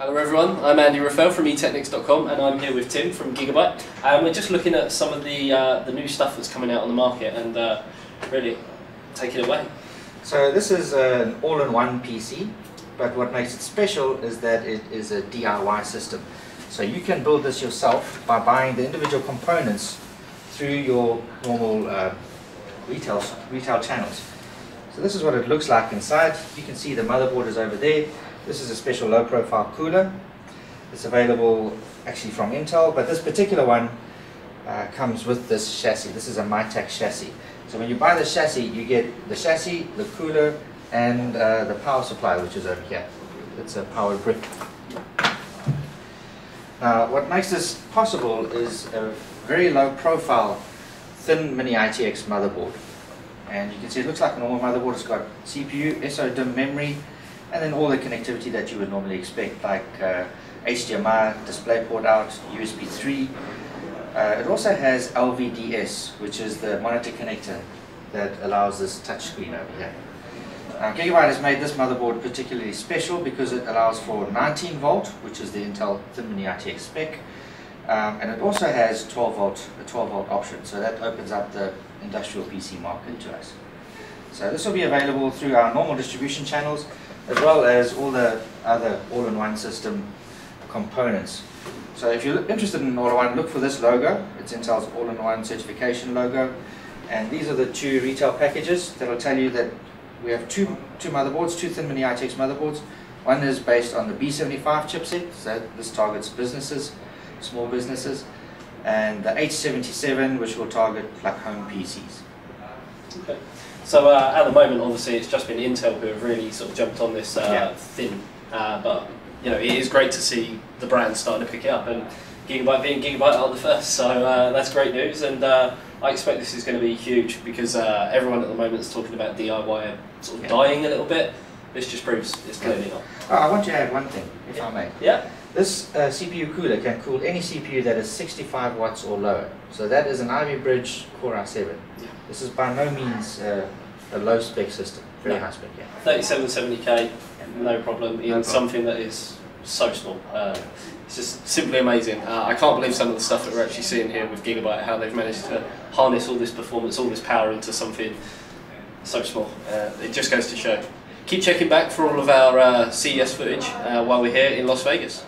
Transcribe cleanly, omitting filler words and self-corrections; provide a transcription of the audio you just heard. Hello everyone, I'm Andy Rafael from ETechnics.com and I'm here with Tim from Gigabyte, and we're just looking at some of the new stuff that's coming out on the market and really take it away. So this is an all-in-one PC, but what makes it special is that it is a DIY system. So you can build this yourself by buying the individual components through your normal retail channels. So this is what it looks like inside. You can see the motherboard is over there. This is a special low-profile cooler. It's available actually from Intel, but this particular one comes with this chassis. This is a Mitac chassis. So when you buy the chassis, you get the chassis, the cooler, and the power supply, which is over here. It's a power brick. Now, what makes this possible is a very low-profile, thin Mini-ITX motherboard. And you can see it looks like a normal motherboard. It's got CPU, SO-DIMM memory, and then all the connectivity that you would normally expect, like HDMI, DisplayPort out, USB 3. It also has LVDS, which is the monitor connector that allows this touchscreen over here. Gigabyte has made this motherboard particularly special because it allows for 19 volt, which is the Intel Thin Mini ITX spec, and it also has 12 volt option, so that opens up the industrial PC market to us. So this will be available through our normal distribution channels, as well as all the other all-in-one system components. So if you're interested in all-in-one, look for this logo. It's Intel's all-in-one certification logo. And these are the two retail packages that will tell you that we have two motherboards, two Thin Mini ITX motherboards. One is based on the B75 chipset, so this targets businesses, small businesses, and the H77, which will target like home PCs. Okay. So at the moment, obviously, it's just been Intel who have really sort of jumped on this thin, but you know, it is great to see the brands starting to pick it up, and Gigabyte being Gigabyte are the first, so that's great news, and I expect this is going to be huge because everyone at the moment is talking about DIY sort of dying a little bit. This just proves it's clearly not. Oh, I want to add one thing, if I may. Yeah. This CPU cooler can cool any CPU that is 65 watts or lower. So that is an Ivy Bridge Core i7. Yeah. This is by no means a low spec system, very high spec. Yeah. 3770K, no problem, in something that is so small. It's just simply amazing. I can't believe some of the stuff that we're actually seeing here with Gigabyte, how they've managed to harness all this performance, all this power into something so small. It just goes to show. Keep checking back for all of our CES footage while we're here in Las Vegas.